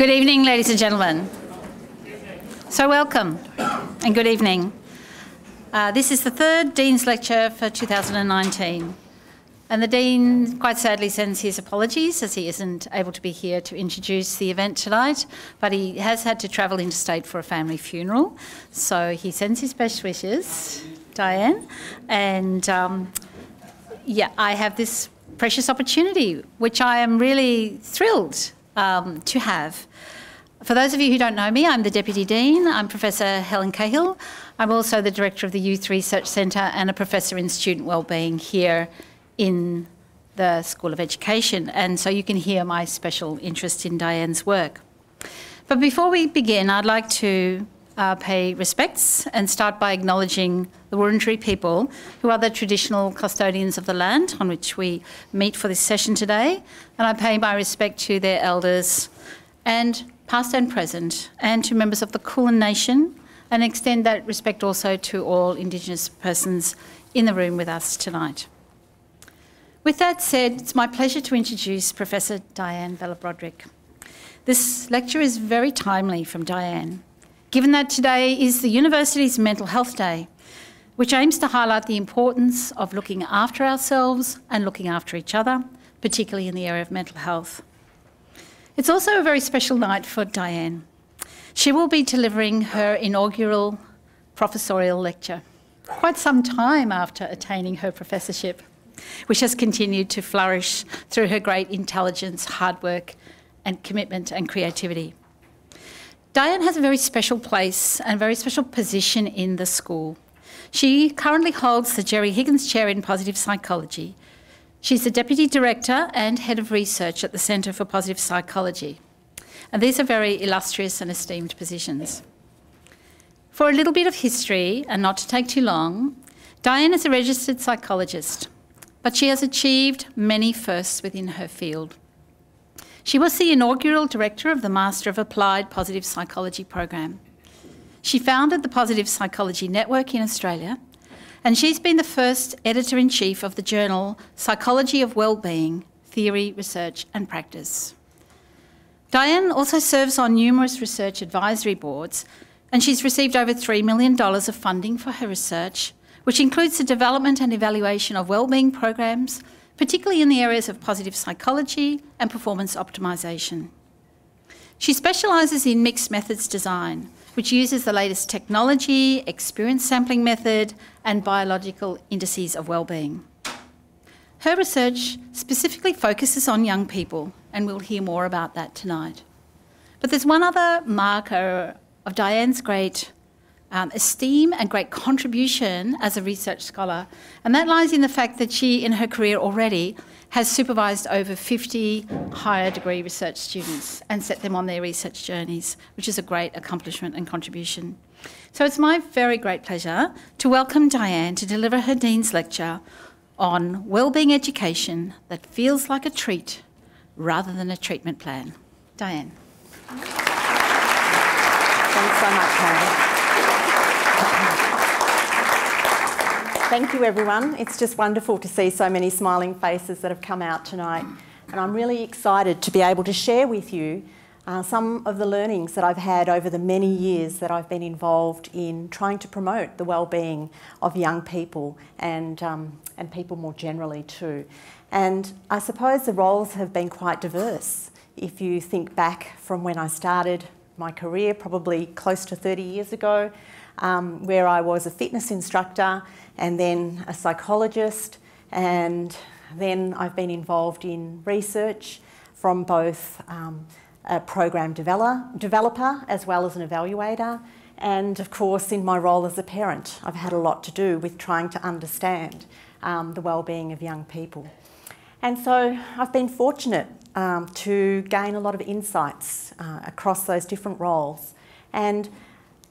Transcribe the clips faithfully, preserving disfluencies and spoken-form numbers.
Good evening, ladies and gentlemen. So welcome and good evening. Uh, this is the third Dean's Lecture for two thousand nineteen. And the Dean quite sadly sends his apologies as he isn't able to be here to introduce the event tonight, but he has had to travel interstate for a family funeral. So he sends his best wishes, Diane. And um, yeah, I have this precious opportunity, which I am really thrilled um, to have. For those of you who don't know me, I'm the Deputy Dean. I'm Professor Helen Cahill. I'm also the Director of the Youth Research Centre and a Professor in Student Wellbeing here in the School of Education, and so you can hear my special interest in Dianne's work. But before we begin, I'd like to uh, pay respects and start by acknowledging the Wurundjeri people, who are the traditional custodians of the land on which we meet for this session today, and I pay my respect to their elders, and past and present, and to members of the Kulin Nation, and extend that respect also to all Indigenous persons in the room with us tonight. With that said, it's my pleasure to introduce Professor Dianne Vella-Brodrick. This lecture is very timely from Dianne, given that today is the University's Mental Health Day, which aims to highlight the importance of looking after ourselves and looking after each other, particularly in the area of mental health. It's also a very special night for Dianne. She will be delivering her inaugural professorial lecture, quite some time after attaining her professorship, which has continued to flourish through her great intelligence, hard work and commitment and creativity. Dianne has a very special place and a very special position in the school. She currently holds the Gerry Higgins Chair in Positive Psychology. She's the Deputy Director and Head of Research at the Centre for Positive Psychology. And these are very illustrious and esteemed positions. For a little bit of history, and not to take too long, Dianne is a registered psychologist, but she has achieved many firsts within her field. She was the inaugural director of the Master of Applied Positive Psychology program. She founded the Positive Psychology Network in Australia, and she's been the first editor-in-chief of the journal Psychology of Wellbeing, Theory, Research and Practice. Dianne also serves on numerous research advisory boards, and she's received over three million dollars of funding for her research, which includes the development and evaluation of wellbeing programs, particularly in the areas of positive psychology and performance optimisation. She specialises in mixed methods design, which uses the latest technology, experience sampling method, and biological indices of wellbeing. Her research specifically focuses on young people, and we'll hear more about that tonight. But there's one other marker of Dianne's great Um, esteem and great contribution as a research scholar, and that lies in the fact that she in her career already has supervised over fifty higher degree research students and set them on their research journeys, which is a great accomplishment and contribution. So it's my very great pleasure to welcome Dianne to deliver her Dean's Lecture on Wellbeing Education that feels like a treat rather than a treatment plan. Dianne. Thanks so much, Helen. Thank you, everyone. It's just wonderful to see so many smiling faces that have come out tonight. And I'm really excited to be able to share with you uh, some of the learnings that I've had over the many years that I've been involved in trying to promote the well-being of young people and, um, and people more generally too. And I suppose the roles have been quite diverse. If you think back from when I started my career, probably close to thirty years ago, Um, where I was a fitness instructor and then a psychologist, and then I've been involved in research from both um, a program develop, developer as well as an evaluator, and of course in my role as a parent I've had a lot to do with trying to understand um, the well-being of young people. And so I've been fortunate um, to gain a lot of insights uh, across those different roles, and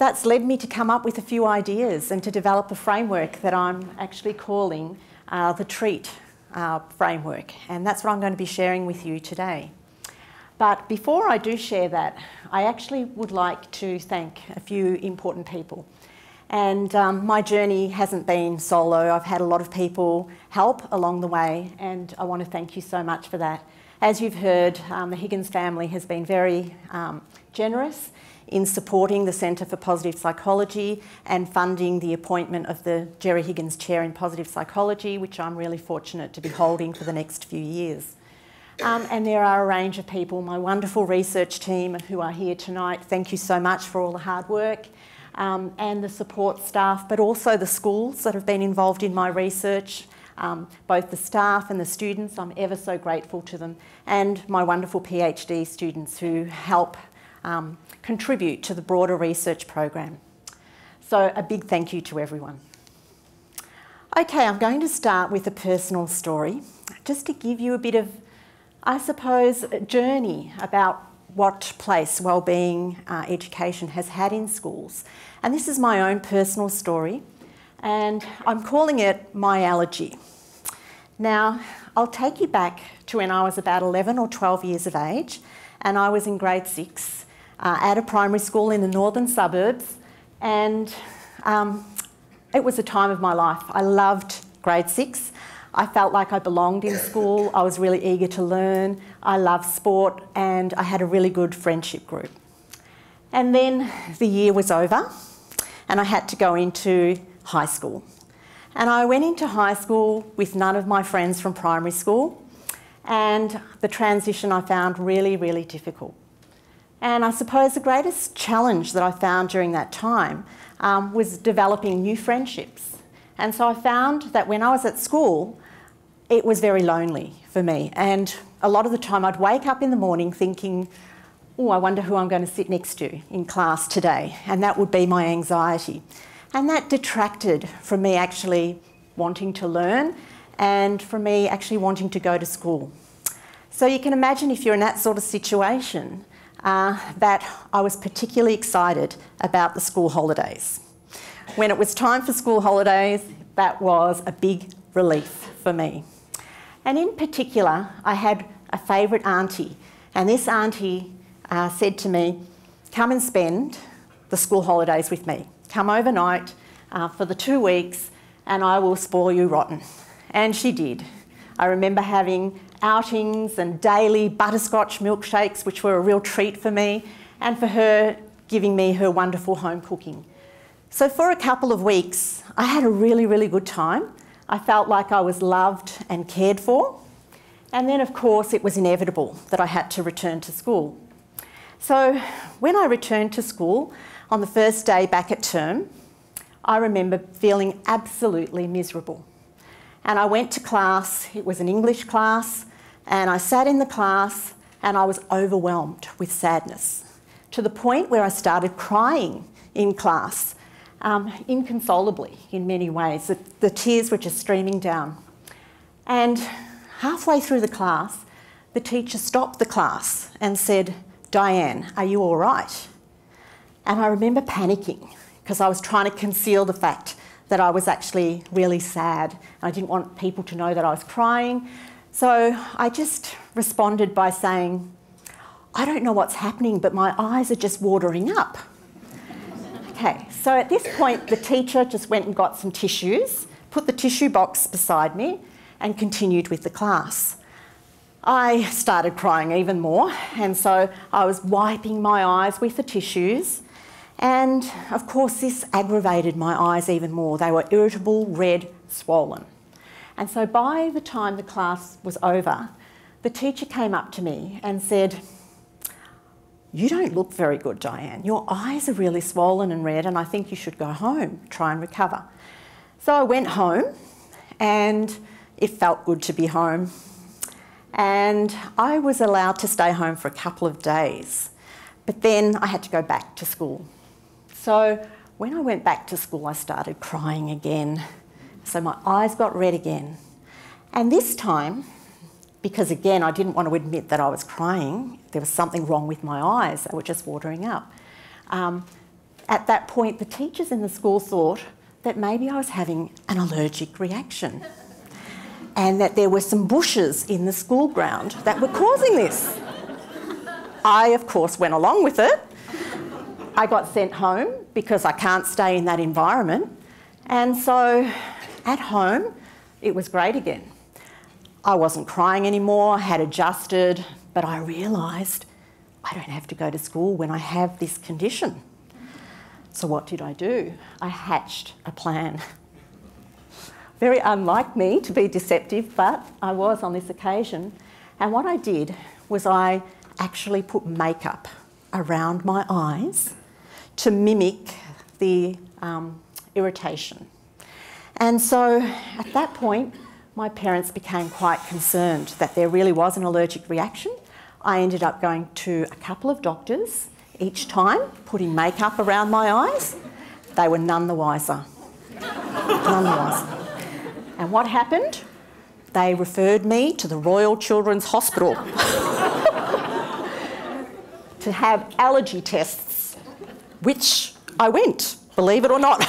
that's led me to come up with a few ideas and to develop a framework that I'm actually calling uh, the TREAT uh, framework. And that's what I'm going to be sharing with you today. But before I do share that, I actually would like to thank a few important people. And um, my journey hasn't been solo. I've had a lot of people help along the way, and I want to thank you so much for that. As you've heard, um, the Higgins family has been very um, generous in supporting the Centre for Positive Psychology and funding the appointment of the Gerry Higgins Chair in Positive Psychology, which I'm really fortunate to be holding for the next few years. Um, and there are a range of people, my wonderful research team who are here tonight. Thank you so much for all the hard work, um, and the support staff, but also the schools that have been involved in my research. Um, both the staff and the students, I'm ever so grateful to them, and my wonderful PhD students who help um, contribute to the broader research program. So a big thank you to everyone. Okay, I'm going to start with a personal story, just to give you a bit of, I suppose, a journey about what place wellbeing uh, education has had in schools. And this is my own personal story, and I'm calling it my allergy. Now, I'll take you back to when I was about eleven or twelve years of age, and I was in grade six uh, at a primary school in the northern suburbs, and um, it was a time of my life. I loved grade six. I felt like I belonged in school. I was really eager to learn. I loved sport, and I had a really good friendship group. And then the year was over, and I had to go into high school. And I went into high school with none of my friends from primary school, and the transition I found really, really difficult. And I suppose the greatest challenge that I found during that time um, was developing new friendships. And so I found that when I was at school, it was very lonely for me. And a lot of the time I'd wake up in the morning thinking, oh, I wonder who I'm going to sit next to in class today. And that would be my anxiety. And that detracted from me actually wanting to learn and from me actually wanting to go to school. So you can imagine if you're in that sort of situation uh, that I was particularly excited about the school holidays. When it was time for school holidays, that was a big relief for me. And in particular, I had a favourite auntie, and this auntie uh, said to me, come and spend the school holidays with me. Come overnight uh, for the two weeks and I will spoil you rotten. And she did. I remember having outings and daily butterscotch milkshakes, which were a real treat for me, and for her giving me her wonderful home cooking. So for a couple of weeks, I had a really, really good time. I felt like I was loved and cared for. And then, of course, it was inevitable that I had to return to school. So when I returned to school, on the first day back at term, I remember feeling absolutely miserable. And I went to class, it was an English class, and I sat in the class and I was overwhelmed with sadness, to the point where I started crying in class, um, inconsolably in many ways. The, the tears were just streaming down. And halfway through the class, the teacher stopped the class and said, Dianne, are you all right? And I remember panicking because I was trying to conceal the fact that I was actually really sad. I didn't want people to know that I was crying. So I just responded by saying, I don't know what's happening, but my eyes are just watering up. Okay, so at this point, the teacher just went and got some tissues, put the tissue box beside me, and continued with the class. I started crying even more, and so I was wiping my eyes with the tissues. And of course, this aggravated my eyes even more. They were irritable, red, swollen. And so by the time the class was over, the teacher came up to me and said, you don't look very good, Dianne. Your eyes are really swollen and red, and I think you should go home, try and recover. So I went home, and it felt good to be home. And I was allowed to stay home for a couple of days. But then I had to go back to school. So when I went back to school, I started crying again. So my eyes got red again. And this time, because again, I didn't want to admit that I was crying, there was something wrong with my eyes, they were just watering up. Um, at that point, the teachers in the school thought that maybe I was having an allergic reaction and that there were some bushes in the school ground that were causing this. I, of course, went along with it. I got sent home because I can't stay in that environment. And so at home, it was great again. I wasn't crying anymore, had adjusted, but I realised I don't have to go to school when I have this condition. So what did I do? I hatched a plan. Very unlike me to be deceptive, but I was on this occasion. And what I did was I actually put makeup around my eyes to mimic the um, irritation. And so at that point, my parents became quite concerned that there really was an allergic reaction. I ended up going to a couple of doctors each time, putting makeup around my eyes. They were none the wiser. None the wiser. And what happened? They referred me to the Royal Children's Hospital to have allergy tests, which I went, believe it or not.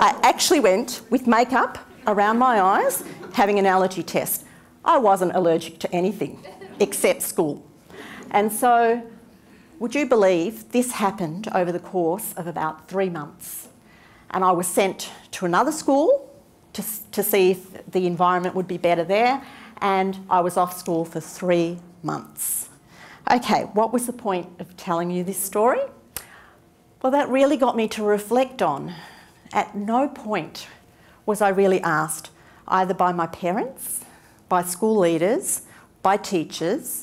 I actually went with makeup around my eyes, having an allergy test. I wasn't allergic to anything except school. And so, would you believe this happened over the course of about three months? And I was sent to another school to, to see if the environment would be better there, and I was off school for three months. Okay, what was the point of telling you this story? Well, that really got me to reflect on. At no point was I really asked, either by my parents, by school leaders, by teachers,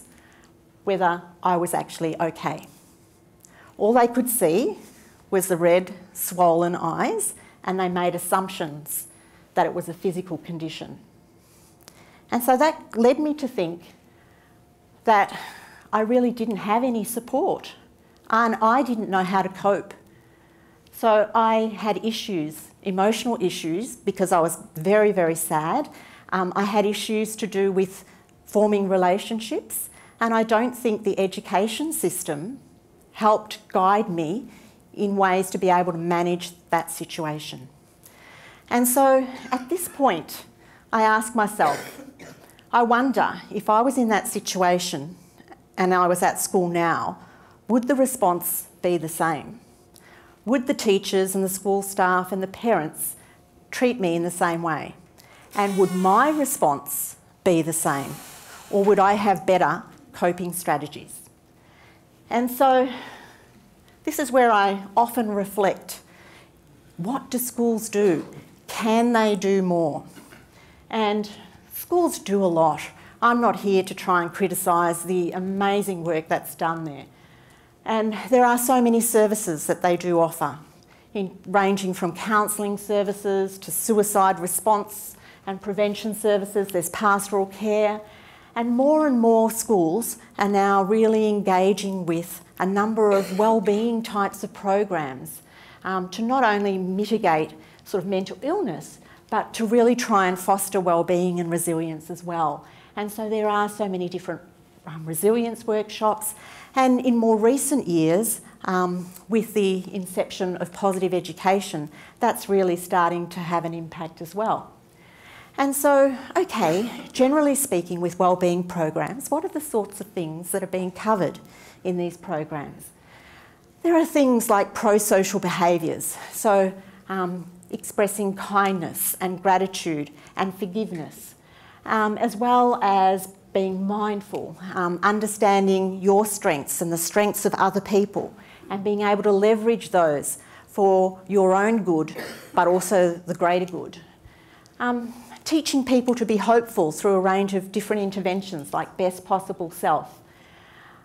whether I was actually okay. All they could see was the red, swollen eyes, and they made assumptions that it was a physical condition. And so that led me to think that I really didn't have any support, and I didn't know how to cope. So I had issues, emotional issues, because I was very, very sad. Um, I had issues to do with forming relationships, and I don't think the education system helped guide me in ways to be able to manage that situation. And so at this point, I ask myself, I wonder if I was in that situation and I was at school now, would the response be the same? Would the teachers and the school staff and the parents treat me in the same way? And would my response be the same? Or would I have better coping strategies? And so this is where I often reflect. What do schools do? Can they do more? And schools do a lot. I'm not here to try and criticise the amazing work that's done there. And there are so many services that they do offer, in, ranging from counselling services to suicide response and prevention services. There's pastoral care. And more and more schools are now really engaging with a number of wellbeing types of programs um, to not only mitigate sort of mental illness, but to really try and foster wellbeing and resilience as well. And so there are so many different um, resilience workshops. And in more recent years, um, with the inception of positive education, that's really starting to have an impact as well. And so, okay, generally speaking with wellbeing programs, what are the sorts of things that are being covered in these programs? There are things like pro-social behaviours, so um, expressing kindness and gratitude and forgiveness, um, as well as being mindful, um, understanding your strengths and the strengths of other people, and being able to leverage those for your own good, but also the greater good. Um, teaching people to be hopeful through a range of different interventions like Best Possible Self,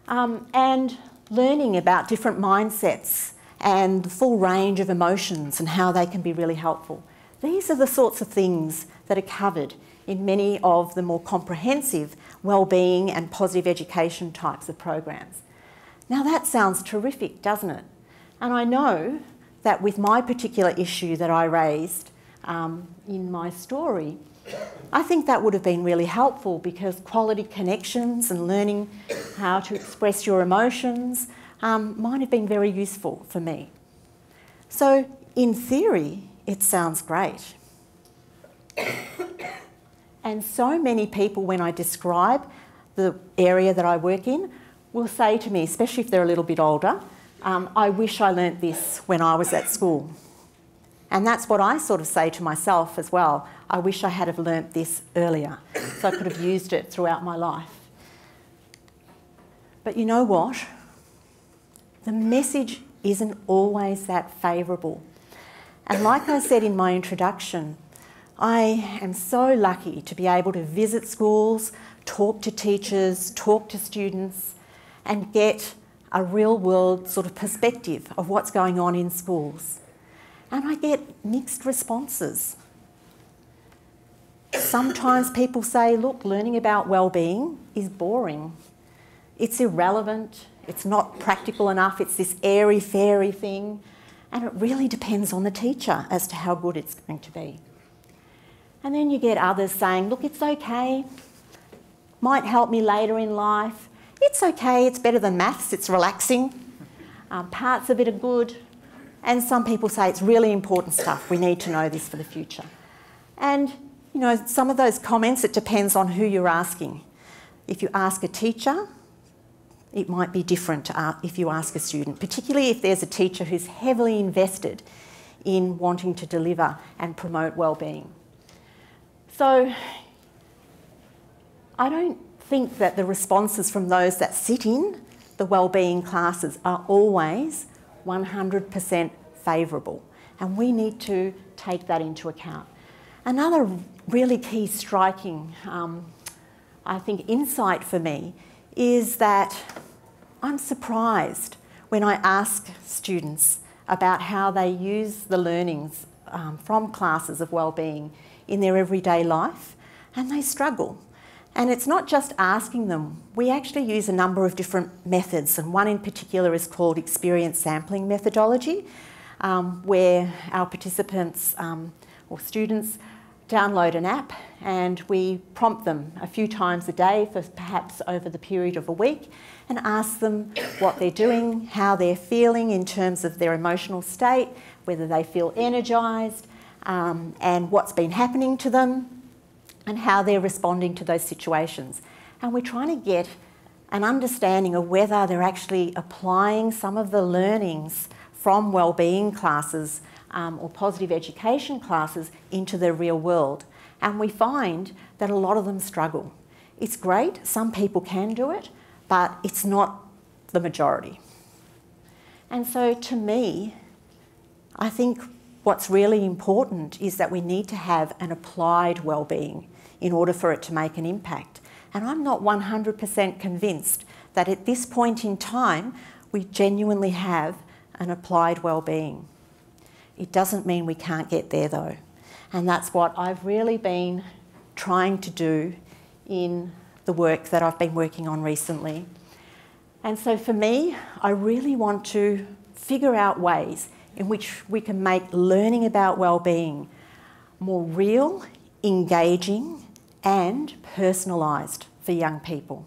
um, and learning about different mindsets and the full range of emotions and how they can be really helpful. These are the sorts of things that are covered in many of the more comprehensive wellbeing and positive education types of programs. Now that sounds terrific, doesn't it? And I know that with my particular issue that I raised um, in my story, I think that would have been really helpful because quality connections and learning how to express your emotions um, might have been very useful for me. So in theory, it sounds great. And so many people, when I describe the area that I work in, will say to me, especially if they're a little bit older, um, I wish I learnt this when I was at school. And that's what I sort of say to myself as well. I wish I had have learnt this earlier so I could have used it throughout my life. But you know what? The message isn't always that favourable. And like I said in my introduction, I am so lucky to be able to visit schools, talk to teachers, talk to students, and get a real-world sort of perspective of what's going on in schools. And I get mixed responses. Sometimes people say, look, learning about well-being is boring. It's irrelevant, it's not practical enough, it's this airy-fairy thing. And it really depends on the teacher as to how good it's going to be. And then you get others saying, look, it's okay, might help me later in life. It's okay, it's better than maths, it's relaxing. Um, parts of it are good. And some people say it's really important stuff, we need to know this for the future. And, you know, some of those comments, it depends on who you're asking. If you ask a teacher, it might be different to, uh, if you ask a student, particularly if there's a teacher who's heavily invested in wanting to deliver and promote wellbeing. So I don't think that the responses from those that sit in the wellbeing classes are always one hundred percent favourable, and we need to take that into account. Another really key striking, um, I think, insight for me is that I'm surprised when I ask students about how they use the learnings um, from classes of wellbeing in their everyday life, and they struggle. And it's not just asking them. We actually use a number of different methods, and one in particular is called experience sampling methodology, um, where our participants um, or students download an app, and we prompt them a few times a day for perhaps over the period of a week, and ask them what they're doing, how they're feeling in terms of their emotional state, whether they feel energised, um, and what's been happening to them, and how they're responding to those situations. And we're trying to get an understanding of whether they're actually applying some of the learnings from wellbeing classes Um, or positive education classes into the real world. And we find that a lot of them struggle. It's great, some people can do it, but it's not the majority. And so to me, I think what's really important is that we need to have an applied wellbeing in order for it to make an impact. And I'm not one hundred percent convinced that at this point in time, we genuinely have an applied wellbeing. It doesn't mean we can't get there though. And that's what I've really been trying to do in the work that I've been working on recently. And so for me, I really want to figure out ways in which we can make learning about wellbeing more real, engaging, and personalised for young people.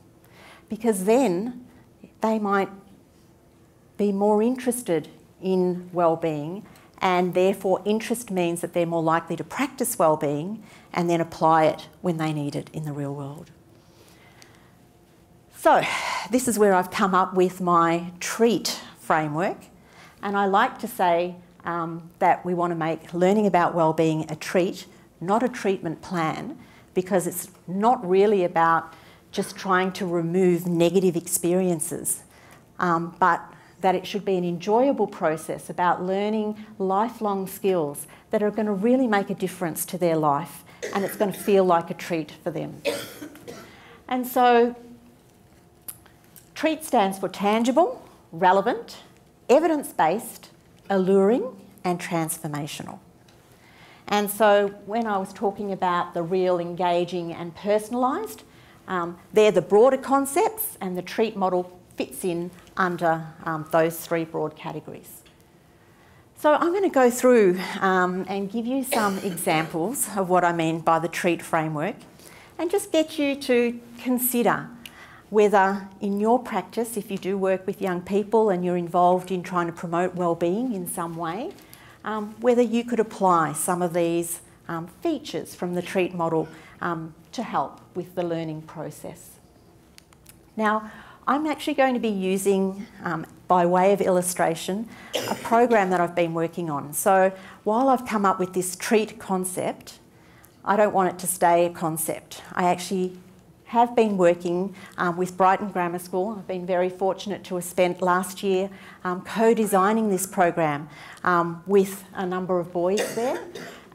Because then they might be more interested in wellbeing, and therefore interest means that they're more likely to practice wellbeing and then apply it when they need it in the real world. So this is where I've come up with my TREAT framework, and I like to say um, that we want to make learning about wellbeing a treat, not a treatment plan, because it's not really about just trying to remove negative experiences, um, but that it should be an enjoyable process about learning lifelong skills that are going to really make a difference to their life, and it's going to feel like a treat for them. And so TREAT stands for tangible, relevant, evidence-based, alluring and transformational. And so when I was talking about the real, engaging and personalised, um, they're the broader concepts, and the TREAT model fits in under um, those three broad categories. So I'm going to go through um, and give you some examples of what I mean by the TREAT framework, and just get you to consider whether in your practice, if you do work with young people and you're involved in trying to promote wellbeing in some way, um, whether you could apply some of these um, features from the TREAT model um, to help with the learning process. Now, I'm actually going to be using, um, by way of illustration, a program that I've been working on. So while I've come up with this TREAT concept, I don't want it to stay a concept. I actually have been working um, with Brighton Grammar School. I've been very fortunate to have spent last year um, co-designing this program um, with a number of boys there.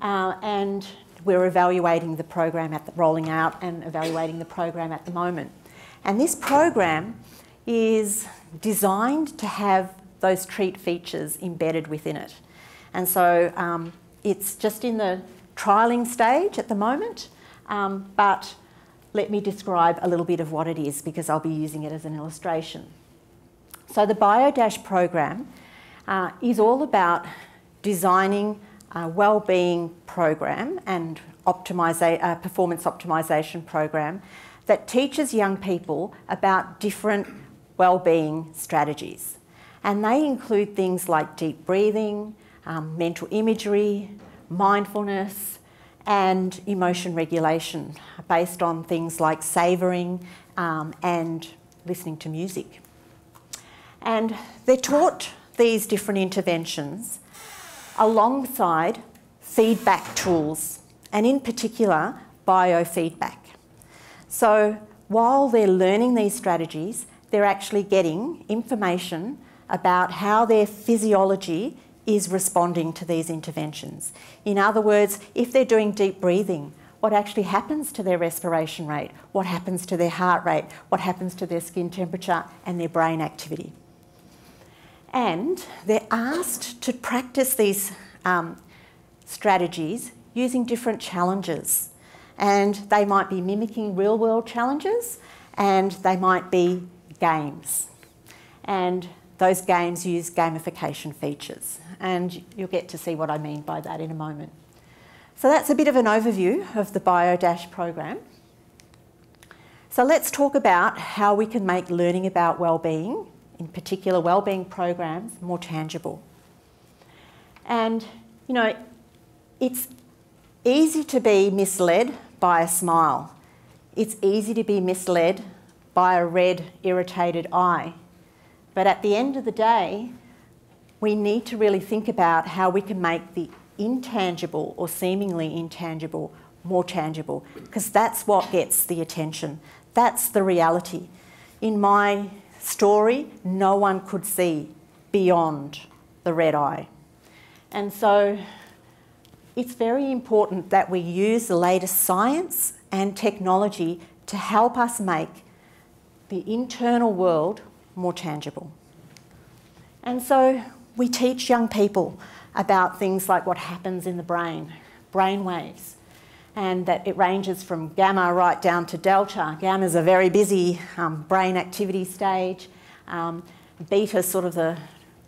Uh, and we're evaluating the program at the rolling out and evaluating the program at the moment. And this program is designed to have those TREAT features embedded within it. And so um, it's just in the trialling stage at the moment, um, but let me describe a little bit of what it is because I'll be using it as an illustration. So the BioDASH program uh, is all about designing a wellbeing program and optimisation, uh, performance optimisation program that teaches young people about different wellbeing strategies. And they include things like deep breathing, um, mental imagery, mindfulness, and emotion regulation based on things like savouring um, and listening to music. And they're taught these different interventions alongside feedback tools, and in particular, biofeedback. So while they're learning these strategies, they're actually getting information about how their physiology is responding to these interventions. In other words, if they're doing deep breathing, what actually happens to their respiration rate, what happens to their heart rate, what happens to their skin temperature and their brain activity. And they're asked to practice these um, strategies using different challenges. And they might be mimicking real-world challenges, and they might be games. And those games use gamification features. And you'll get to see what I mean by that in a moment. So that's a bit of an overview of the BioDASH program. So let's talk about how we can make learning about wellbeing, in particular wellbeing programs, more tangible. And, you know, it's easy to be misled by a smile. It's easy to be misled by a red, irritated eye. But at the end of the day, we need to really think about how we can make the intangible or seemingly intangible more tangible, because that's what gets the attention. That's the reality. In my story, no one could see beyond the red eye. And so it's very important that we use the latest science and technology to help us make the internal world more tangible. And so we teach young people about things like what happens in the brain, brain waves, and that it ranges from gamma right down to delta. Gamma's a very busy um, brain activity stage. Um, beta's sort of the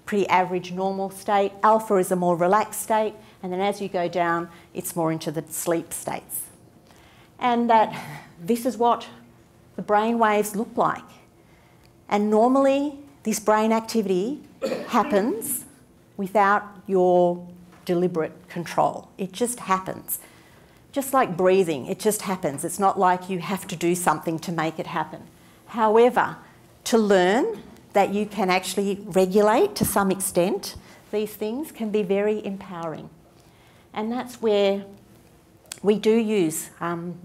pretty average normal state. Alpha is a more relaxed state. And then as you go down, it's more into the sleep states. And that this is what the brain waves look like. And normally, this brain activity happens without your deliberate control. It just happens. Just like breathing, it just happens. It's not like you have to do something to make it happen. However, to learn that you can actually regulate to some extent these things can be very empowering. And that's where we do use um,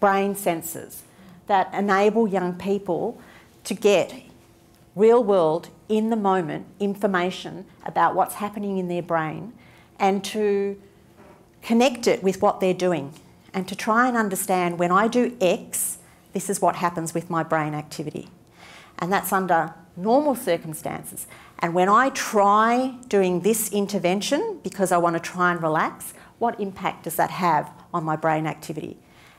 brain sensors that enable young people to get real-world, in-the-moment information about what's happening in their brain and to connect it with what they're doing and to try and understand, when I do X, this is what happens with my brain activity. And that's under normal circumstances. And when I try doing this intervention because I want to try and relax, what impact does that have on my brain activity?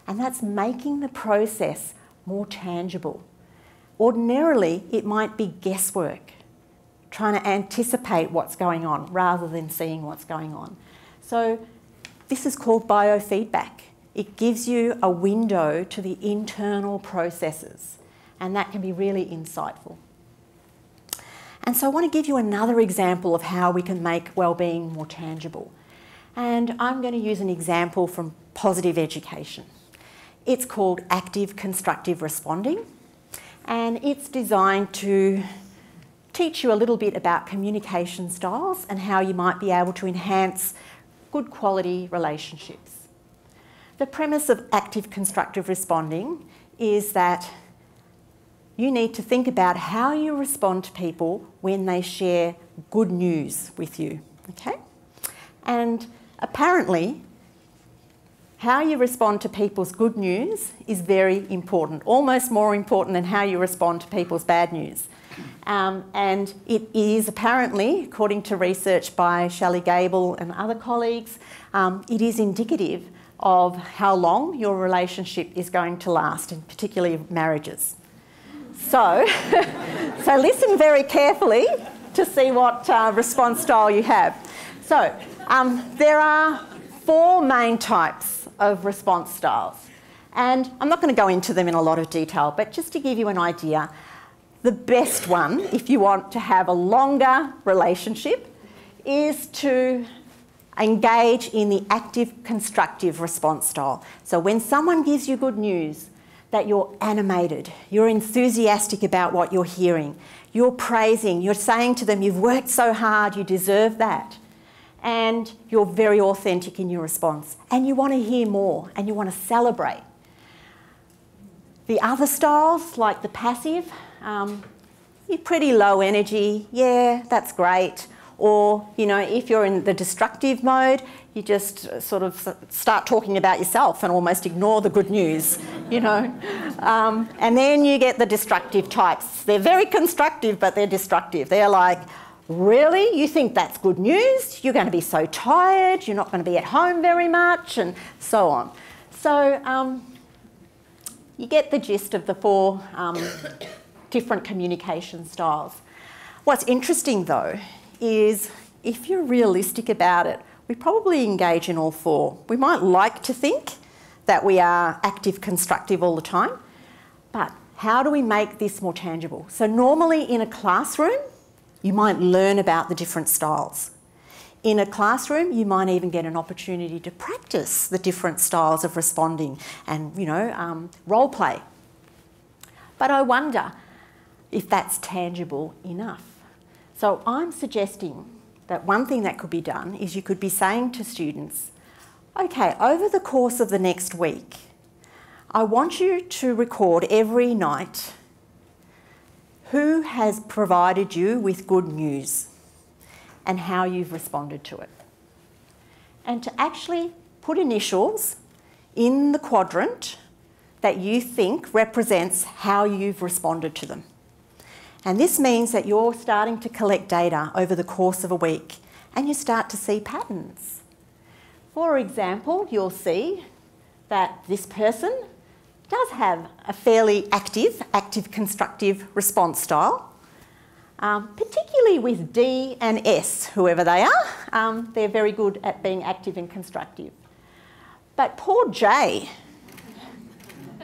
And that's making the process more tangible. Ordinarily, it might be guesswork, trying to anticipate what's going on rather than seeing what's going on. So this is called biofeedback. It gives you a window to the internal processes, and that can be really insightful. And so I want to give you another example of how we can make wellbeing more tangible. And I'm going to use an example from positive education. It's called active constructive responding. and it's designed to teach you a little bit about communication styles and how you might be able to enhance good quality relationships. The premise of active constructive responding is that you need to think about how you respond to people when they share good news with you, okay? And apparently, how you respond to people's good news is very important, almost more important than how you respond to people's bad news. Um, and it is apparently, according to research by Shelley Gable and other colleagues, um, it is indicative of how long your relationship is going to last, and particularly marriages. So, so listen very carefully to see what uh, response style you have. So um, there are four main types of response styles, and I'm not going to go into them in a lot of detail, but just to give you an idea, the best one, if you want to have a longer relationship, is to engage in the active constructive response style. So when someone gives you good news, that you're animated, you're enthusiastic about what you're hearing, you're praising, you're saying to them, you've worked so hard, you deserve that. And you're very authentic in your response. And you want to hear more, and you want to celebrate. The other styles, like the passive, um, you're pretty low energy, yeah, that's great. Or, you know, if you're in the destructive mode, you just sort of start talking about yourself and almost ignore the good news, you know. Um, and then you get the destructive types. They're very constructive, but they're destructive. They're like, really? You think that's good news? You're going to be so tired. You're not going to be at home very much, and so on. So um, you get the gist of the four um, different communication styles. What's interesting, though, is if you're realistic about it, we probably engage in all four. We might like to think that we are active, constructive all the time, but how do we make this more tangible? So normally in a classroom, you might learn about the different styles. In a classroom, you might even get an opportunity to practice the different styles of responding and, you know, um, role play. But I wonder if that's tangible enough. So I'm suggesting that one thing that could be done is you could be saying to students, okay, over the course of the next week, I want you to record every night who has provided you with good news and how you've responded to it. And to actually put initials in the quadrant that you think represents how you've responded to them. And this means that you're starting to collect data over the course of a week, and you start to see patterns. For example, you'll see that this person does have a fairly active, active constructive response style, um, particularly with D and S, whoever they are. Um, they're very good at being active and constructive. But poor J,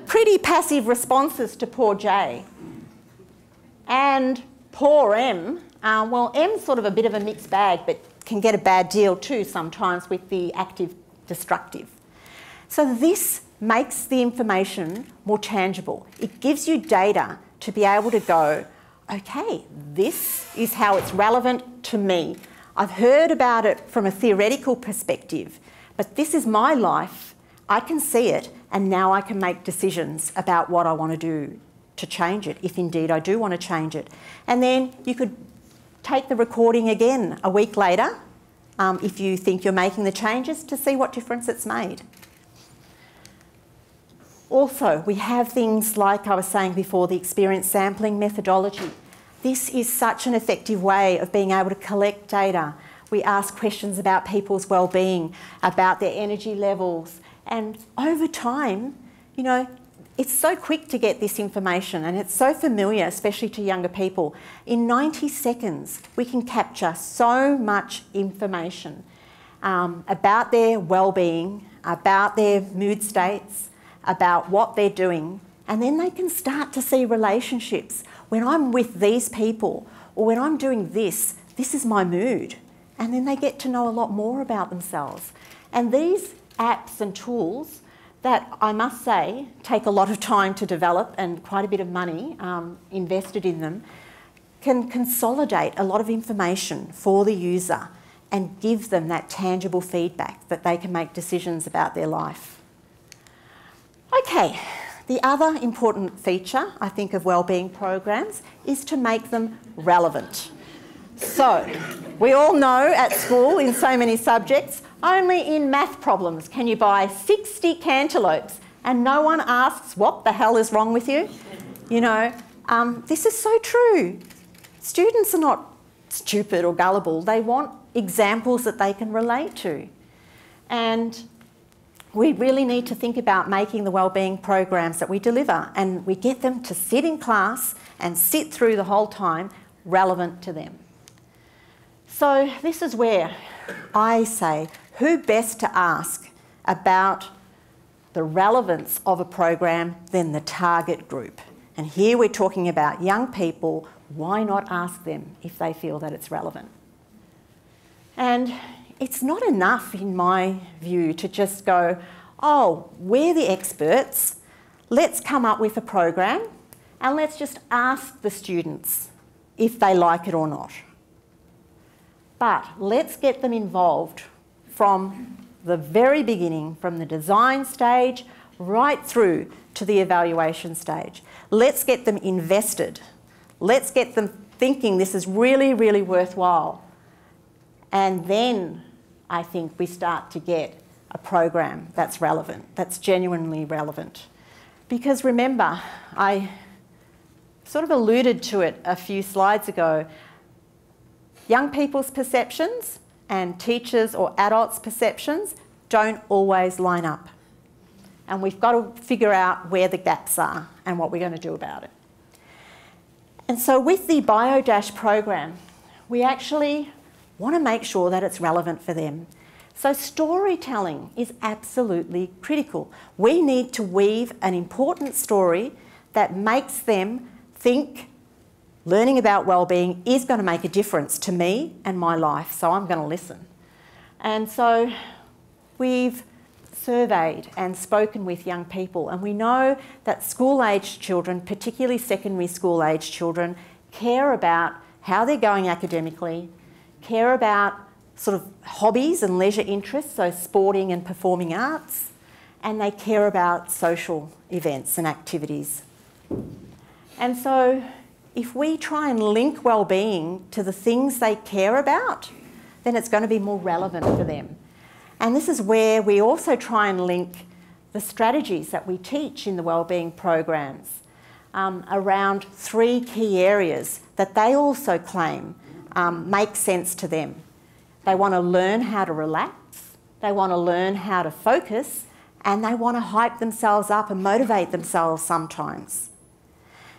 pretty passive responses to poor J. And poor M, um, well, M's sort of a bit of a mixed bag, but can get a bad deal too sometimes with the active destructive. So this makes the information more tangible. It gives you data to be able to go, okay, this is how it's relevant to me. I've heard about it from a theoretical perspective, but this is my life. I can see it, and now I can make decisions about what I want to do to change it, if indeed I do want to change it. And then you could take the recording again a week later, um, if you think you're making the changes, to see what difference it's made. Also, we have things like I was saying before, the experience sampling methodology. This is such an effective way of being able to collect data. We ask questions about people's well-being, about their energy levels, and over time, you know, it's so quick to get this information, and it's so familiar, especially to younger people. In ninety seconds, we can capture so much information um, about their well-being, about their mood states, about what they're doing, and then they can start to see relationships. When I'm with these people, or when I'm doing this, this is my mood. And then they get to know a lot more about themselves. And these apps and tools, that, I must say, take a lot of time to develop and quite a bit of money um, invested in them, can consolidate a lot of information for the user and give them that tangible feedback that they can make decisions about their life. Okay, the other important feature, I think, of wellbeing programs is to make them relevant. So, we all know at school, in so many subjects, only in math problems can you buy sixty cantaloupes and no one asks what the hell is wrong with you. You know, um, this is so true. Students are not stupid or gullible. They want examples that they can relate to. And we really need to think about making the wellbeing programs that we deliver, and we get them to sit in class and sit through the whole time, relevant to them. So this is where I say, who best to ask about the relevance of a program than the target group? And here we're talking about young people. Why not ask them if they feel that it's relevant? And it's not enough, in my view, to just go, oh, we're the experts, let's come up with a program and let's just ask the students if they like it or not. But let's get them involved from the very beginning, from the design stage right through to the evaluation stage. Let's get them invested. Let's get them thinking this is really, really worthwhile. And then I think we start to get a program that's relevant, that's genuinely relevant. Because remember, I sort of alluded to it a few slides ago, young people's perceptions and teachers' or adults' perceptions don't always line up. And we've got to figure out where the gaps are and what we're going to do about it. And so with the BioDASH program, we actually want to make sure that it's relevant for them. So storytelling is absolutely critical. We need to weave an important story that makes them think learning about wellbeing is going to make a difference to me and my life, so I'm going to listen. And so we've surveyed and spoken with young people, and we know that school-aged children, particularly secondary school-aged children, care about how they're going academically, care about sort of hobbies and leisure interests, so sporting and performing arts, and they care about social events and activities. And so if we try and link wellbeing to the things they care about, then it's going to be more relevant for them. And this is where we also try and link the strategies that we teach in the wellbeing programs um, around three key areas that they also claim Um, make sense to them. They want to learn how to relax, they want to learn how to focus, and they want to hype themselves up and motivate themselves sometimes.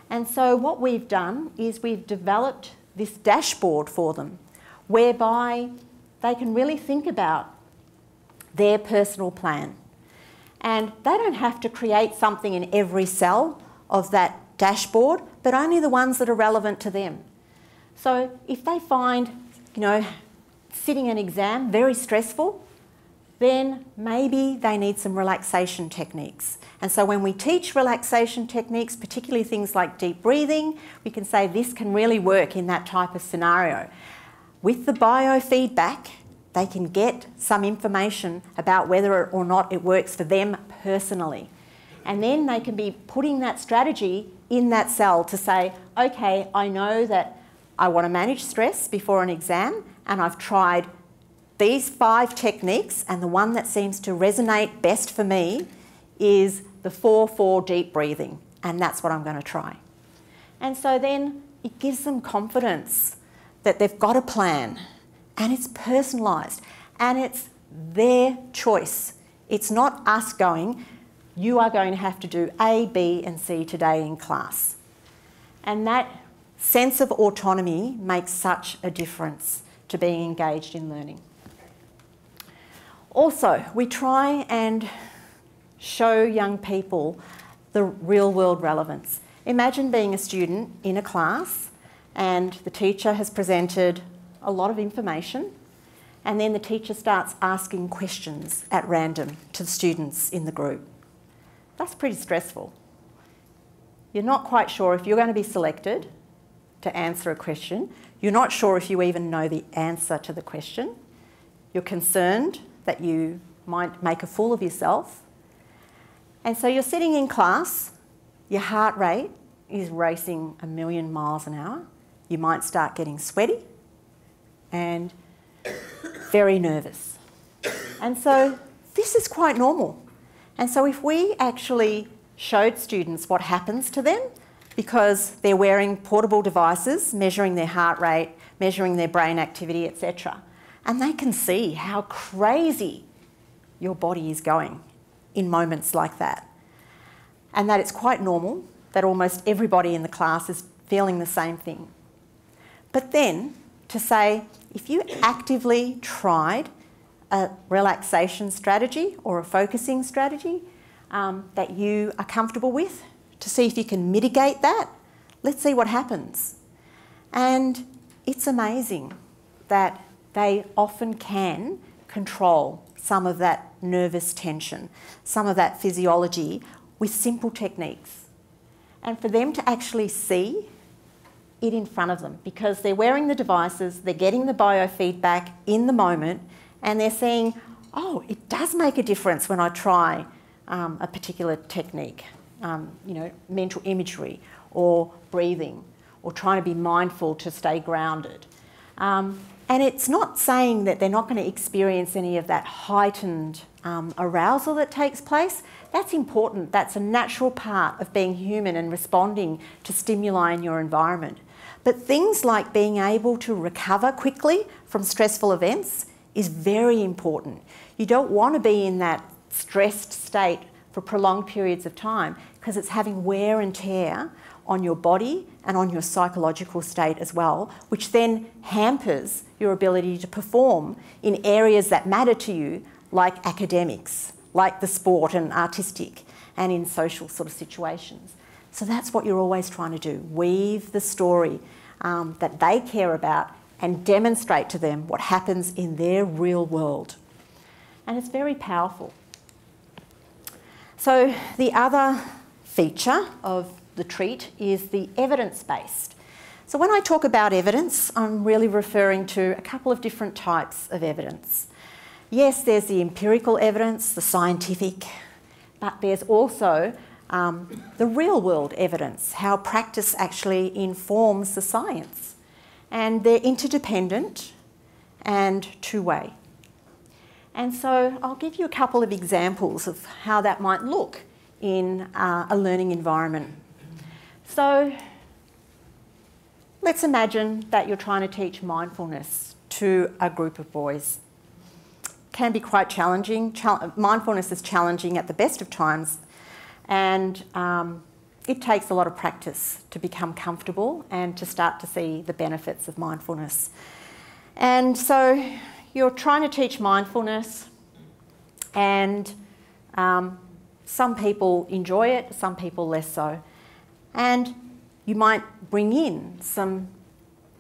And so what we've done is we've developed this dashboard for them, whereby they can really think about their personal plan. And they don't have to create something in every cell of that dashboard, but only the ones that are relevant to them. So if they find, you know, sitting an exam very stressful, then maybe they need some relaxation techniques. And so when we teach relaxation techniques, particularly things like deep breathing, we can say this can really work in that type of scenario. With the biofeedback, they can get some information about whether or not it works for them personally. And then they can be putting that strategy in that cell to say, okay, I know that I want to manage stress before an exam, and I've tried these five techniques, and the one that seems to resonate best for me is the four four deep breathing, and that's what I'm going to try. And so then it gives them confidence that they've got a plan, and it's personalised, and it's their choice. It's not us going, you are going to have to do A, B and C today in class. And that sense of autonomy makes such a difference to being engaged in learning. Also, we try and show young people the real-world relevance. Imagine being a student in a class and the teacher has presented a lot of information, and then the teacher starts asking questions at random to the students in the group. that's pretty stressful. You're not quite sure if you're going to be selected to answer a question. You're not sure if you even know the answer to the question. You're concerned that you might make a fool of yourself. And so you're sitting in class, your heart rate is racing a million miles an hour. You might start getting sweaty and very nervous. And so this is quite normal. And so if we actually showed students what happens to them because they're wearing portable devices, measuring their heart rate, measuring their brain activity, et cetera, and they can see how crazy your body is going in moments like that, and that it's quite normal that almost everybody in the class is feeling the same thing. But then to say, if you actively tried a relaxation strategy or a focusing strategy um, that you are comfortable with, to see if you can mitigate that, let's see what happens. And it's amazing that they often can control some of that nervous tension, some of that physiology with simple techniques. And for them to actually see it in front of them, because they're wearing the devices, they're getting the biofeedback in the moment, and they're seeing, oh, it does make a difference when I try um, a particular technique, um, you know, mental imagery or breathing or trying to be mindful to stay grounded. Um, and it's not saying that they're not going to experience any of that heightened um, arousal that takes place. That's important. That's a natural part of being human and responding to stimuli in your environment. But things like being able to recover quickly from stressful events is very important. You don't want to be in that stressed state for prolonged periods of time, because it's having wear and tear on your body and on your psychological state as well, which then hampers your ability to perform in areas that matter to you, like academics, like the sport and artistic, and in social sort of situations. So that's what you're always trying to do, weave the story um, that they care about and demonstrate to them what happens in their real world. And it's very powerful. So the other feature of the TREAT is the evidence-based. So when I talk about evidence, I'm really referring to a couple of different types of evidence. Yes, there's the empirical evidence, the scientific, but there's also um, the real-world evidence, how practice actually informs the science. And they're interdependent and two-way. And so I'll give you a couple of examples of how that might look in uh, a learning environment. So let's imagine that you're trying to teach mindfulness to a group of boys. Can be quite challenging. Chal- mindfulness is challenging at the best of times, and um, it takes a lot of practice to become comfortable and to start to see the benefits of mindfulness. And so you're trying to teach mindfulness, and um, some people enjoy it, some people less so. And you might bring in some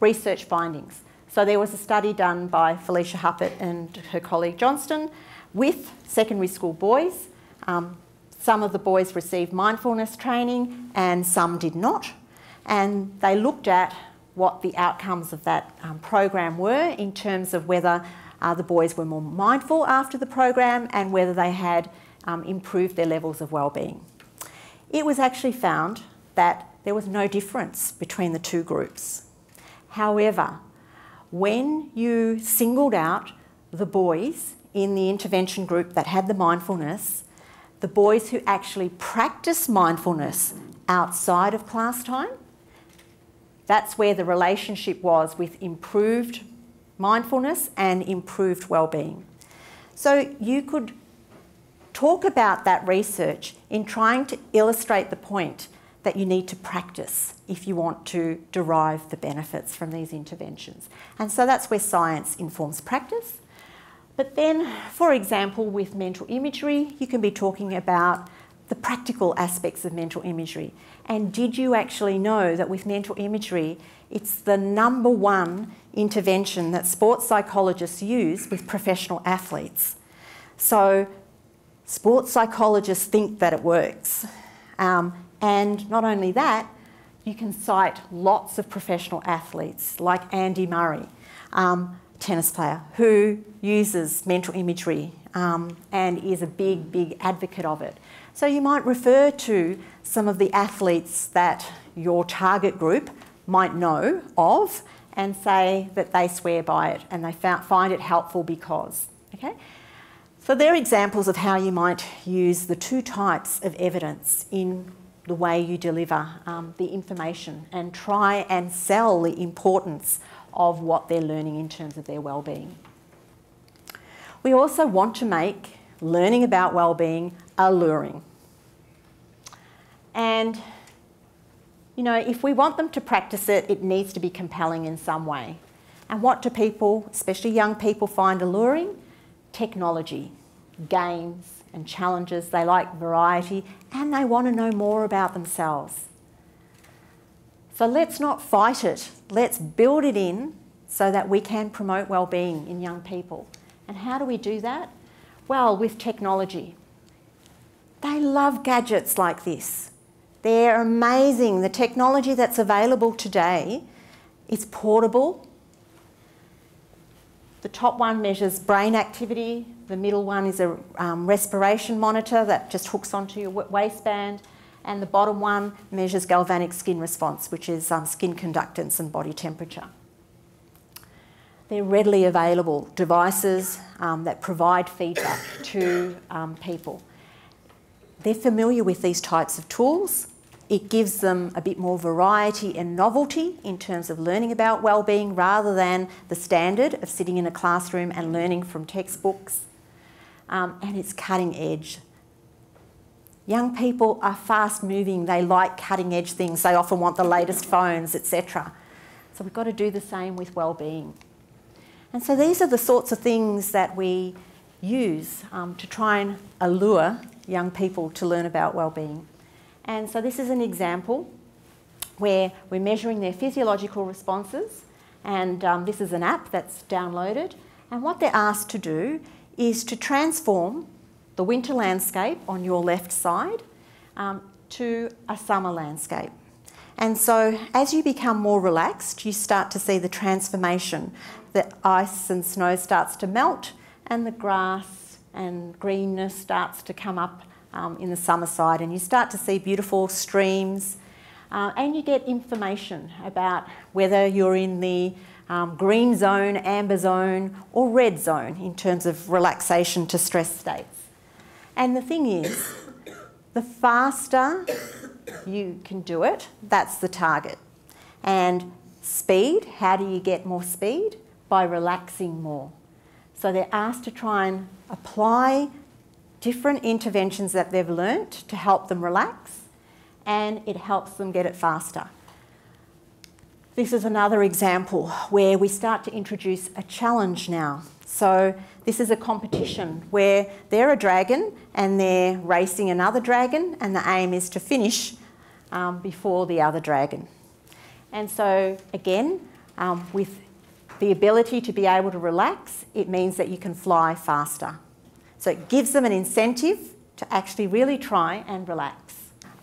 research findings. So there was a study done by Felicia Huppert and her colleague Johnston with secondary school boys. Um, Some of the boys received mindfulness training and some did not. And they looked at what the outcomes of that um, program were in terms of whether uh, the boys were more mindful after the program and whether they had um, improved their levels of well-being. It was actually found that there was no difference between the two groups. However, when you singled out the boys in the intervention group that had the mindfulness, the boys who actually practice mindfulness outside of class time, that's where the relationship was with improved mindfulness and improved well-being. So you could talk about that research in trying to illustrate the point that you need to practice if you want to derive the benefits from these interventions. And so that's where science informs practice. But then, for example, with mental imagery, you can be talking about the practical aspects of mental imagery. And did you actually know that with mental imagery, it's the number one intervention that sports psychologists use with professional athletes? So Sports psychologists think that it works. Um, and not only that, you can cite lots of professional athletes like Andy Murray, um, tennis player, who uses mental imagery um, and is a big, big advocate of it. So you might refer to some of the athletes that your target group might know of and say that they swear by it and they find it helpful because, okay? So there are examples of how you might use the two types of evidence in the way you deliver um, the information and try and sell the importance of what they're learning in terms of their wellbeing. We also want to make learning about wellbeing alluring. And you know, if we want them to practice it, it needs to be compelling in some way. And what do people, especially young people, find alluring? Technology, games and challenges. They like variety and they want to know more about themselves. So let's not fight it. Let's build it in so that we can promote wellbeing in young people. And how do we do that? Well, with technology. They love gadgets like this. They're amazing. The technology that's available today is portable. The top one measures brain activity. The middle one is a um, respiration monitor that just hooks onto your waistband. And the bottom one measures galvanic skin response, which is um, skin conductance and body temperature. They're readily available devices um, that provide feedback to um, people. They're familiar with these types of tools. It gives them a bit more variety and novelty in terms of learning about wellbeing rather than the standard of sitting in a classroom and learning from textbooks. Um, and it's cutting edge. Young people are fast moving. They like cutting edge things. They often want the latest phones, et cetera. So we've got to do the same with wellbeing. And so these are the sorts of things that we use um, to try and allure young people to learn about wellbeing. And so this is an example where we're measuring their physiological responses, and um, this is an app that's downloaded, and what they're asked to do is to transform the winter landscape on your left side um, to a summer landscape. And so as you become more relaxed, you start to see the transformation. The ice and snow starts to melt and the grass and greenness starts to come up um, in the summer side, and you start to see beautiful streams uh, and you get information about whether you're in the um, green zone, amber zone or red zone in terms of relaxation to stress states. And the thing is, the faster you can do it, that's the target. And speed, how do you get more speed? By relaxing more. So they're asked to try and apply different interventions that they've learnt to help them relax, and it helps them get it faster. This is another example where we start to introduce a challenge now. So this is a competition where they're a dragon and they're racing another dragon, and the aim is to finish um, before the other dragon. And so again, um, with the ability to be able to relax, it means that you can fly faster. So it gives them an incentive to actually really try and relax.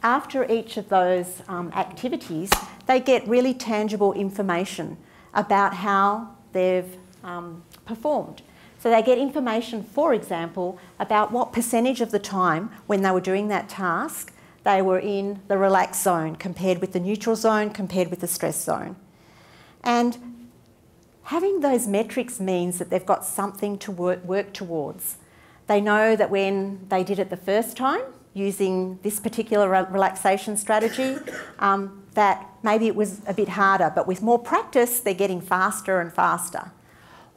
After each of those um, activities, they get really tangible information about how they've um, performed. So they get information, for example, about what percentage of the time when they were doing that task, they were in the relaxed zone compared with the neutral zone, compared with the stress zone. And having those metrics means that they've got something to work, work towards. They know that when they did it the first time, using this particular re relaxation strategy, um, that maybe it was a bit harder, but with more practice, they're getting faster and faster.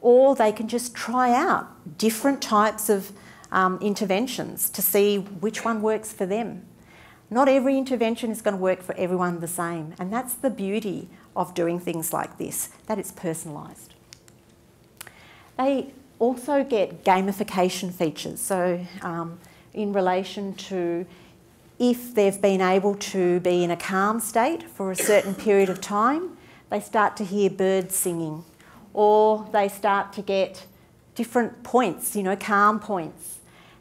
Or they can just try out different types of um, interventions to see which one works for them. Not every intervention is going to work for everyone the same, and that's the beauty of doing things like this, that it's personalised. They also get gamification features, so um, in relation to if they've been able to be in a calm state for a certain period of time, they start to hear birds singing, or they start to get different points, you know, calm points.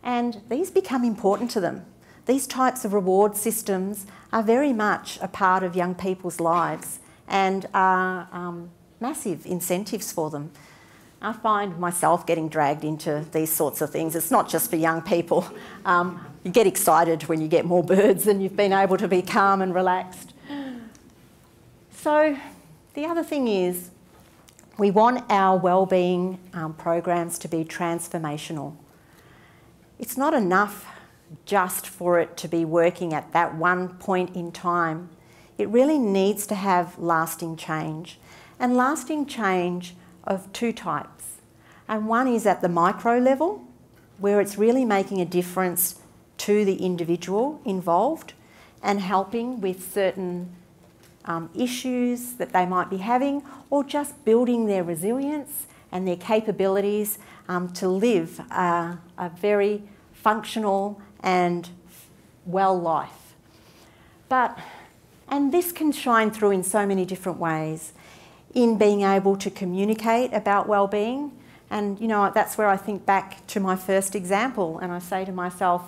and these become important to them. These types of reward systems are very much a part of young people's lives and are um, massive incentives for them. I find myself getting dragged into these sorts of things. It's not just for young people. Um, you get excited when you get more birds and you've been able to be calm and relaxed. So the other thing is we want our wellbeing um, programs to be transformational. It's not enough just for it to be working at that one point in time. It really needs to have lasting change, and lasting change of two types. And one is at the micro level, where it's really making a difference to the individual involved and helping with certain um, issues that they might be having, or just building their resilience and their capabilities um, to live a, a very functional and well life. But, and this can shine through in so many different ways, in being able to communicate about wellbeing. And you know, that's where I think back to my first example and I say to myself,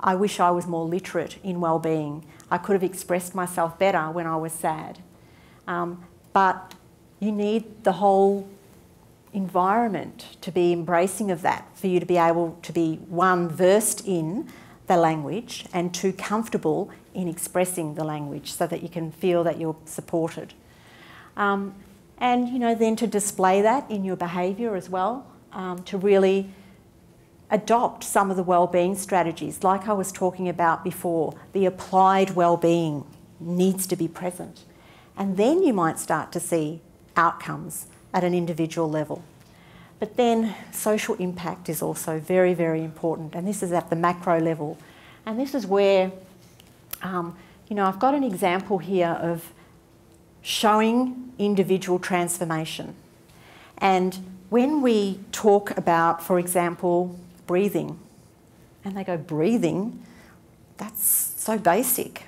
I wish I was more literate in wellbeing. I could have expressed myself better when I was sad. Um, but you need the whole environment to be embracing of that, for you to be able to be, one, versed in the language, and two, comfortable in expressing the language so that you can feel that you're supported. Um, and you know, then to display that in your behaviour as well, um, to really adopt some of the wellbeing strategies, like I was talking about before. The applied wellbeing needs to be present, and then you might start to see outcomes at an individual level. But then social impact is also very, very important, and this is at the macro level. And this is where, um, you know, I've got an example here of showing individual transformation. And when we talk about, for example, breathing, and they go, breathing? That's so basic.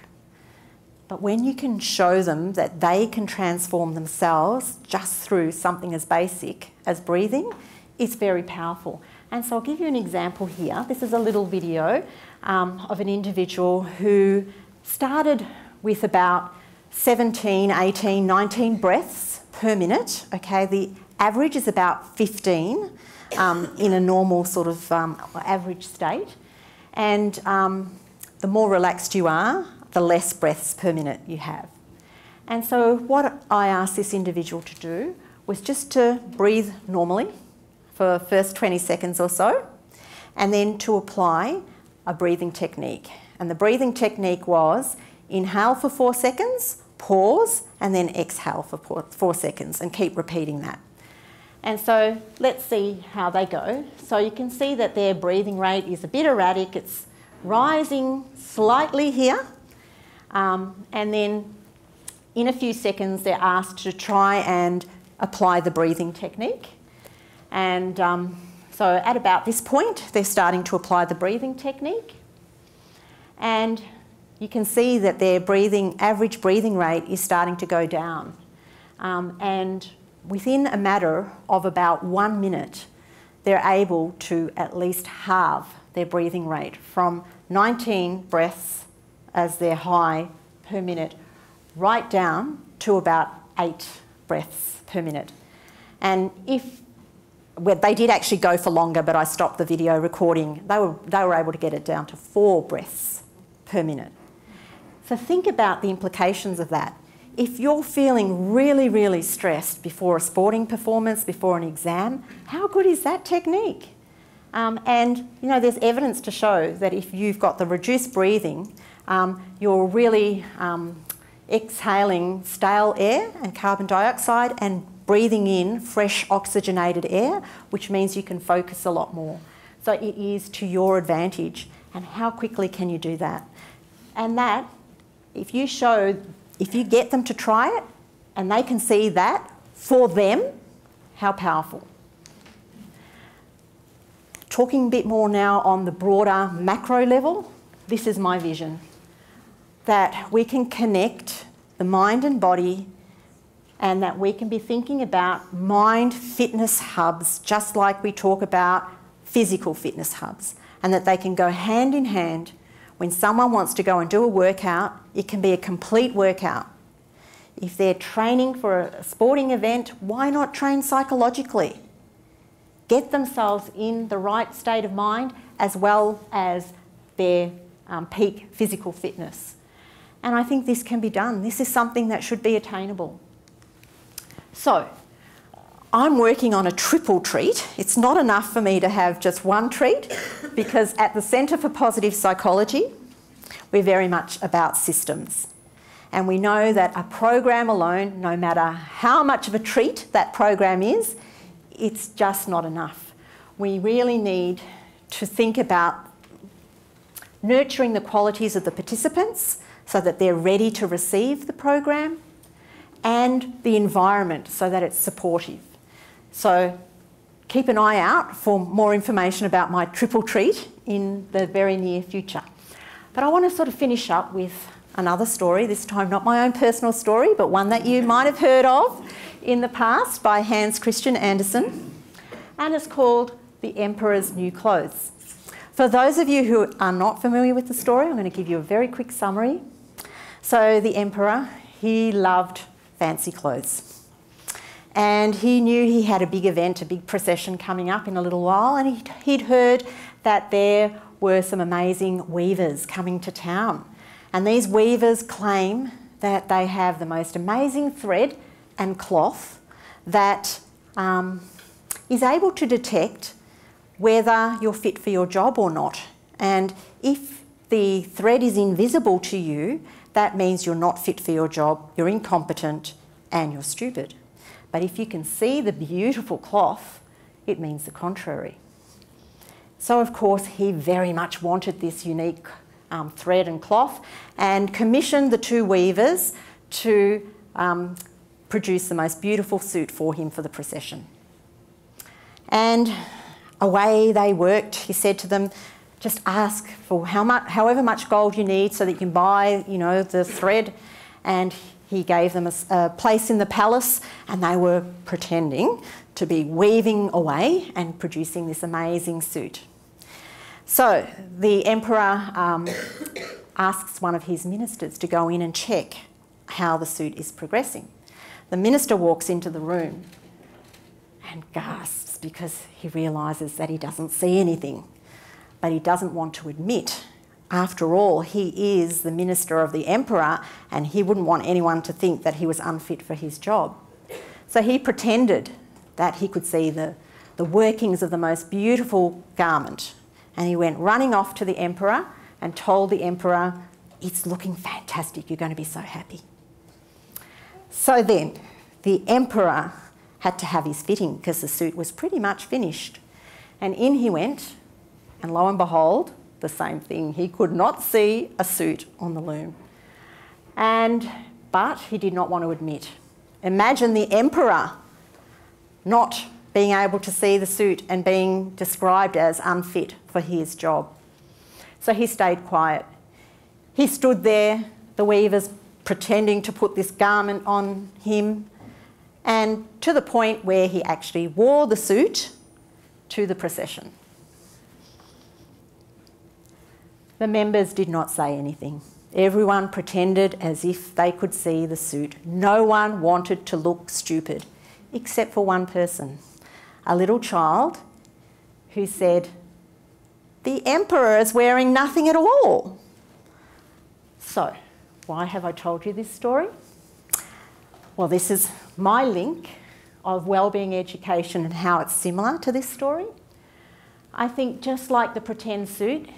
But when you can show them that they can transform themselves just through something as basic as breathing, it's very powerful. And so I'll give you an example here. This is a little video um, of an individual who started with about seventeen, eighteen, nineteen breaths per minute. Okay, the average is about fifteen um, in a normal sort of um, average state. And um, the more relaxed you are, the less breaths per minute you have. And so what I asked this individual to do was just to breathe normally for the first twenty seconds or so, and then to apply a breathing technique. And the breathing technique was inhale for four seconds, pause, and then exhale for four seconds, and keep repeating that. And so let's see how they go. So you can see that their breathing rate is a bit erratic. It's rising slightly here, um, and then in a few seconds they're asked to try and apply the breathing technique. And um, so at about this point they're starting to apply the breathing technique, and you can see that their breathing, average breathing rate is starting to go down. Um, and within a matter of about one minute, they're able to at least halve their breathing rate from nineteen breaths as their high per minute, right down to about eight breaths per minute. And if, well, they did actually go for longer, but I stopped the video recording, they were, they were able to get it down to four breaths per minute. So think about the implications of that. If you're feeling really, really stressed before a sporting performance, before an exam, how good is that technique? Um, and you know, there's evidence to show that if you've got the reduced breathing, um, you're really um, exhaling stale air and carbon dioxide and breathing in fresh oxygenated air, which means you can focus a lot more. So it is to your advantage. And how quickly can you do that? And that, if you show, if you get them to try it and they can see that for them, how powerful. Talking a bit more now on the broader macro level, this is my vision, that we can connect the mind and body, and that we can be thinking about mind fitness hubs, just like we talk about physical fitness hubs. and that they can go hand in hand. When someone wants to go and do a workout, it can be a complete workout. If they're training for a sporting event, why not train psychologically? Get themselves in the right state of mind as well as their um, peak physical fitness. And I think this can be done. This is something that should be attainable. So, I'm working on a triple treat. It's not enough for me to have just one treat because at the Centre for Positive Psychology, we're very much about systems. And we know that a program alone, no matter how much of a treat that program is, it's just not enough. We really need to think about nurturing the qualities of the participants so that they're ready to receive the program, and the environment so that it's supportive. So keep an eye out for more information about my triple treat in the very near future. But I want to sort of finish up with another story, this time not my own personal story, but one that you might have heard of in the past by Hans Christian Andersen, and it's called The Emperor's New Clothes. For those of you who are not familiar with the story, I'm going to give you a very quick summary. So the emperor, he loved fancy clothes, and he knew he had a big event, a big procession coming up in a little while, and he'd, he'd heard that there were some amazing weavers coming to town. And these weavers claim that they have the most amazing thread and cloth that um, is able to detect whether you're fit for your job or not. And if the thread is invisible to you, that means you're not fit for your job, you're incompetent, and you're stupid. But if you can see the beautiful cloth, it means the contrary. So, of course, he very much wanted this unique Um, thread and cloth, and commissioned the two weavers to um, produce the most beautiful suit for him for the procession. And away they worked. He said to them, just ask for how much, however much gold you need so that you can buy, you know, the thread. And he gave them a, a place in the palace, and they were pretending to be weaving away and producing this amazing suit. So the emperor um, asks one of his ministers to go in and check how the suit is progressing. The minister walks into the room and gasps because he realises that he doesn't see anything, but he doesn't want to admit. After all, he is the minister of the emperor, and he wouldn't want anyone to think that he was unfit for his job. So he pretended that he could see the, the workings of the most beautiful garment. And he went running off to the emperor and told the emperor, it's looking fantastic, you're going to be so happy. So then the emperor had to have his fitting because the suit was pretty much finished. And in he went, and lo and behold, the same thing. He could not see a suit on the loom. And, but he did not want to admit. Imagine the emperor not being able to see the suit and being described as unfit for his job. So he stayed quiet. He stood there, the weavers pretending to put this garment on him, and to the point where he actually wore the suit to the procession. The members did not say anything. Everyone pretended as if they could see the suit. No one wanted to look stupid, except for one person. A little child who said, the emperor is wearing nothing at all. So, why have I told you this story? Well, this is my link of wellbeing education and how it's similar to this story. I think just like the pretend suit,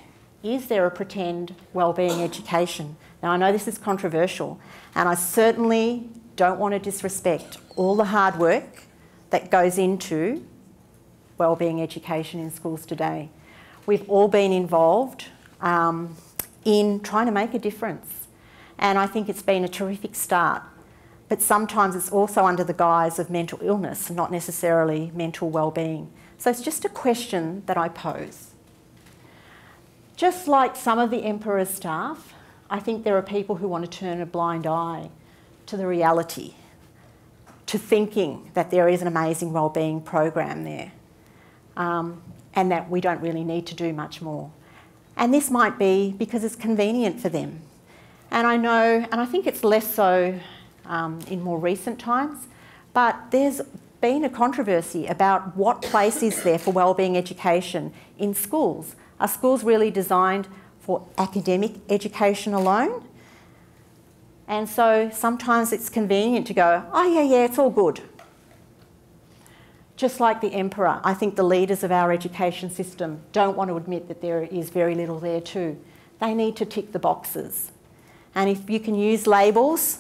is there a pretend wellbeing education? Now, I know this is controversial, and I certainly don't want to disrespect all the hard work that goes into wellbeing education in schools today. We've all been involved um, in trying to make a difference, and I think it's been a terrific start. But sometimes it's also under the guise of mental illness, not necessarily mental wellbeing. So it's just a question that I pose. Just like some of the Emperor's staff, I think there are people who want to turn a blind eye to the reality, to thinking that there is an amazing wellbeing program there. Um, and that we don't really need to do much more. And this might be because it's convenient for them. And I know, and I think it's less so um, in more recent times, but there's been a controversy about what place is there for wellbeing education in schools. Are schools really designed for academic education alone? And so sometimes it's convenient to go, oh yeah, yeah, it's all good. Just like the emperor, I think the leaders of our education system don't want to admit that there is very little there too. They need to tick the boxes. And if you can use labels,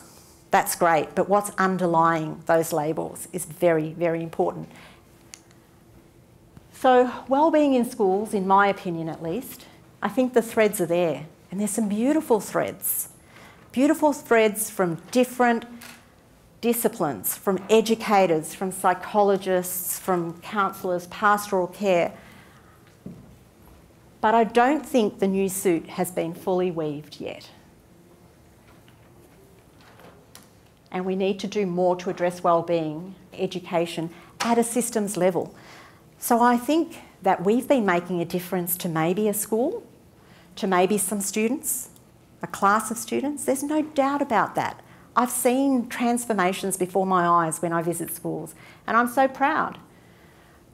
that's great, but what's underlying those labels is very, very important. So wellbeing in schools, in my opinion at least, I think the threads are there, and there's some beautiful threads. Beautiful threads from different disciplines, from educators, from psychologists, from counsellors, pastoral care. But I don't think the new suit has been fully weaved yet. And we need to do more to address wellbeing education at a systems level. So I think that we've been making a difference to maybe a school, to maybe some students, a class of students. There's no doubt about that. I've seen transformations before my eyes when I visit schools, and I'm so proud.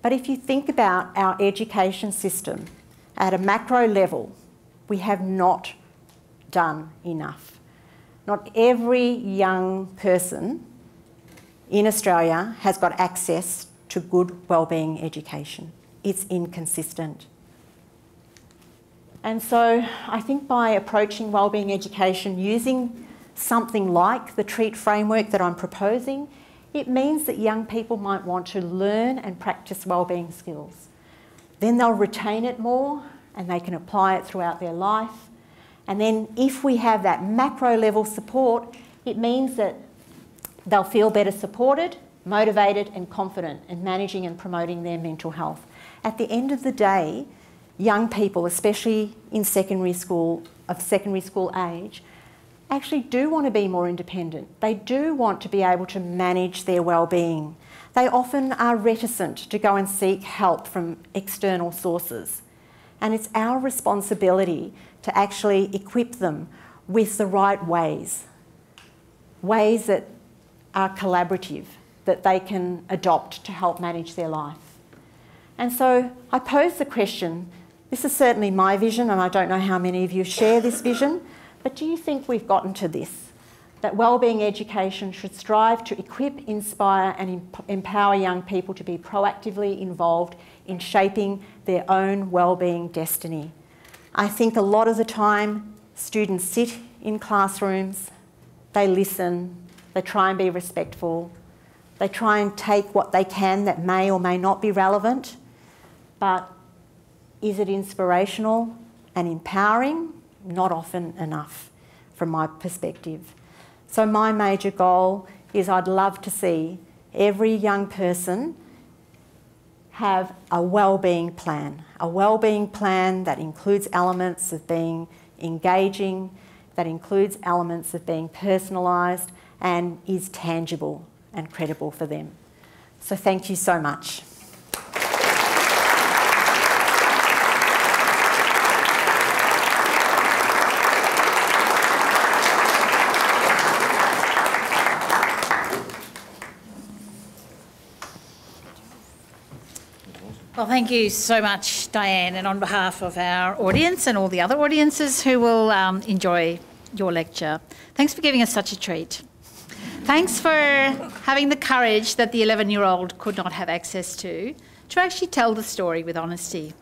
But if you think about our education system at a macro level, we have not done enough. Not every young person in Australia has got access to good wellbeing education. It's inconsistent. And so I think by approaching wellbeing education using something like the TREAT framework that I'm proposing, it means that young people might want to learn and practice wellbeing skills. Then they'll retain it more and they can apply it throughout their life. And then if we have that macro level support, it means that they'll feel better supported, motivated and confident in managing and promoting their mental health. At the end of the day, young people, especially in secondary school, of secondary school age, actually do want to be more independent. They do want to be able to manage their well-being. They often are reticent to go and seek help from external sources. And it's our responsibility to actually equip them with the right ways, ways that are collaborative, that they can adopt to help manage their life. And so I pose the question, this is certainly my vision, and I don't know how many of you share this vision, but do you think we've gotten to this, that wellbeing education should strive to equip, inspire and empower young people to be proactively involved in shaping their own wellbeing destiny? I think a lot of the time students sit in classrooms, they listen, they try and be respectful, they try and take what they can that may or may not be relevant, but is it inspirational and empowering? Not often enough from my perspective. So my major goal is I'd love to see every young person have a wellbeing plan, a wellbeing plan that includes elements of being engaging, that includes elements of being personalised and is tangible and credible for them. So thank you so much. Well, thank you so much, Dianne, and on behalf of our audience and all the other audiences who will um, enjoy your lecture, thanks for giving us such a treat. Thanks for having the courage that the eleven-year-old could not have access to, to actually tell the story with honesty.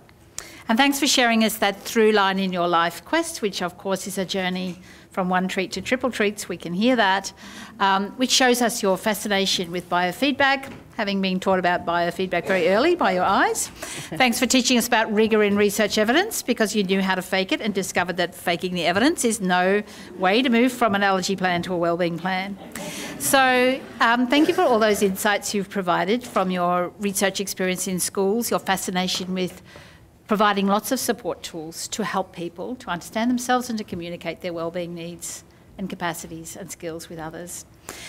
And thanks for sharing us that through line in your life quest, which of course is a journey from one treat to triple treats, we can hear that, um, which shows us your fascination with biofeedback, having been taught about biofeedback very early by your eyes. Thanks for teaching us about rigour in research evidence, because you knew how to fake it and discovered that faking the evidence is no way to move from an allergy plan to a wellbeing plan. So um, thank you for all those insights you've provided from your research experience in schools, your fascination with providing lots of support tools to help people to understand themselves and to communicate their wellbeing needs and capacities and skills with others.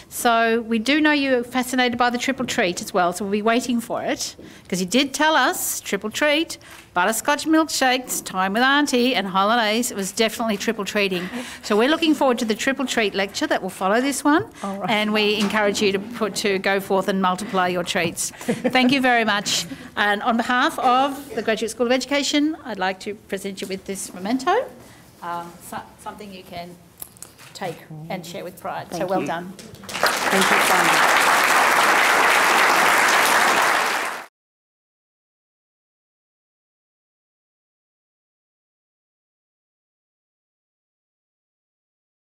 So we do know you're fascinated by the triple treat as well, so we'll be waiting for it, because you did tell us triple treat, butterscotch milkshakes, time with Auntie, and holidays. It was definitely triple treating. So we're looking forward to the triple treat lecture that will follow this one. All right. And we encourage you to put to go forth and multiply your treats. Thank you very much. And on behalf of the Graduate School of Education, I'd like to present you with this memento, um, so, something you can take and share with pride. Thank so well you. Done. Thank you so much.